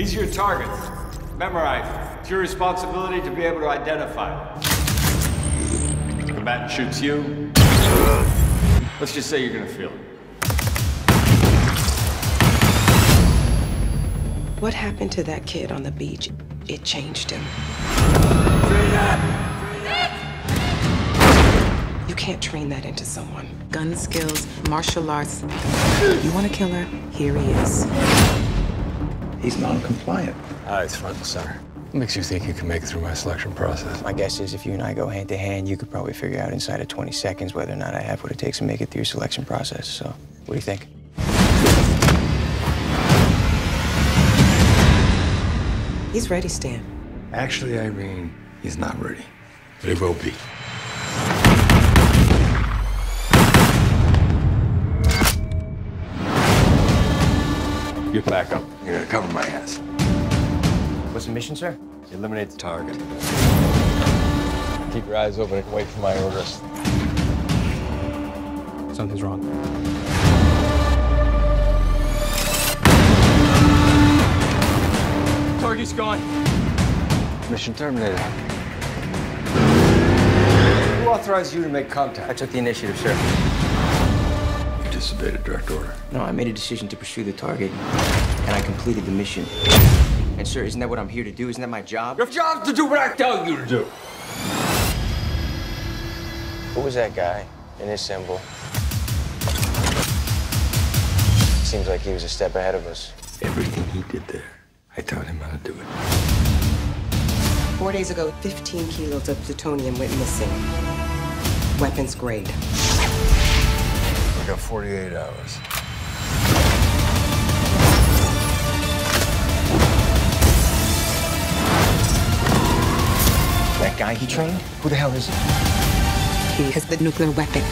These are your targets. Memorize. It's your responsibility to be able to identify them. The combatant shoots you. Let's just say you're gonna feel it. What happened to that kid on the beach? It changed him. You can't train that into someone. Gun skills, martial arts. You want a killer? Here he is. He's non-compliant. It's front and center. What makes you think you can make it through my selection process? My guess is if you and I go hand to hand, you could probably figure out inside of 20 seconds whether or not I have what it takes to make it through your selection process. So, what do you think? He's ready, Stan. Actually, Irene, he's not ready. But he will be. Get back up. You're gonna cover my ass. What's the mission, sir? Eliminate the target. Keep your eyes open and wait for my orders. Something's wrong. Target's gone. Mission terminated. Who authorized you to make contact? I took the initiative, sir. You disobeyed a direct order. No, I made a decision to pursue the target, and I completed the mission. And sir, isn't that what I'm here to do? Isn't that my job? Your job's to do what I tell you to do. Who was that guy in his symbol? Seems like he was a step ahead of us. Everything he did there, I taught him how to do it. 4 days ago, 15 kilos of plutonium went missing. Weapons grade. We got 48 hours. That guy he trained? Who the hell is he? He has the nuclear weapon.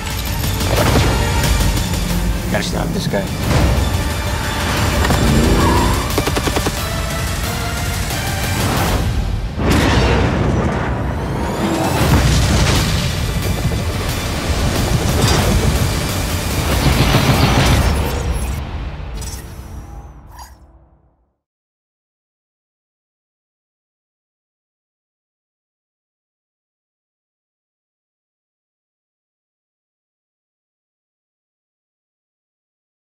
Gotta stop this guy.